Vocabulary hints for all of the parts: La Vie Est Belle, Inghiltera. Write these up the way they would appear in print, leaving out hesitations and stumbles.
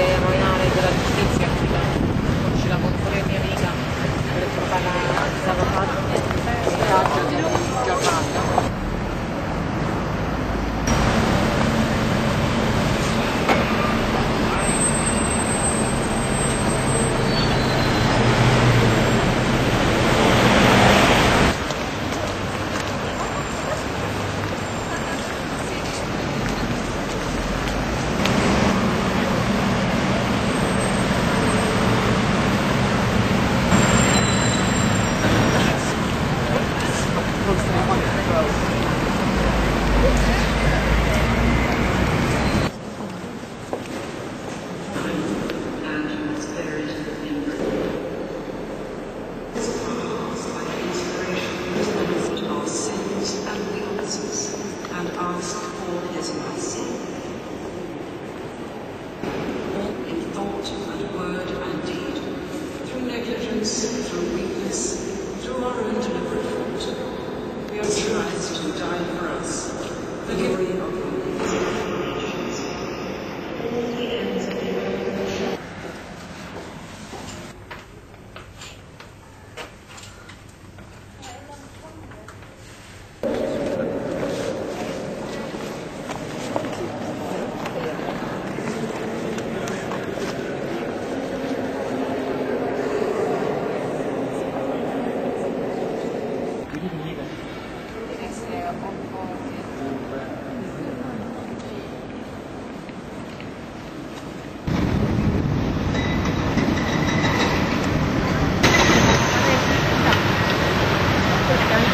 volete rovinare della giustizia, non ce la compone mia amica per trovare la salvataggio di giornata.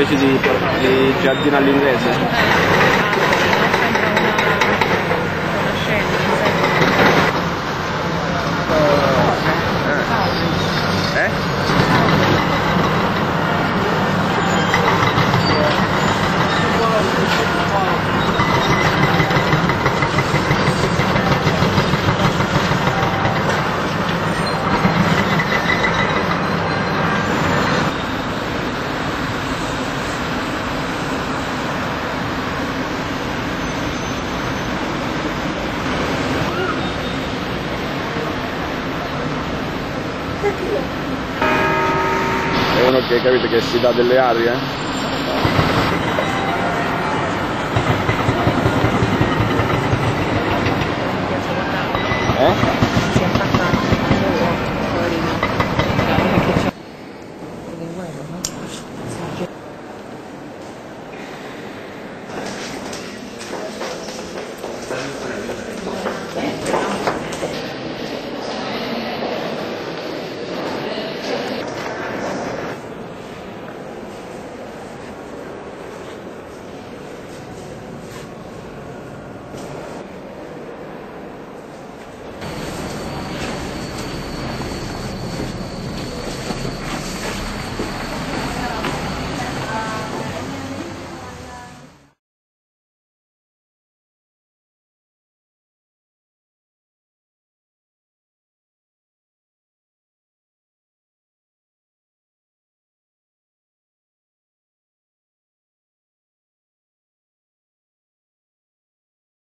Specie di giardino all'inglese. È uno che capite che si dà delle arie?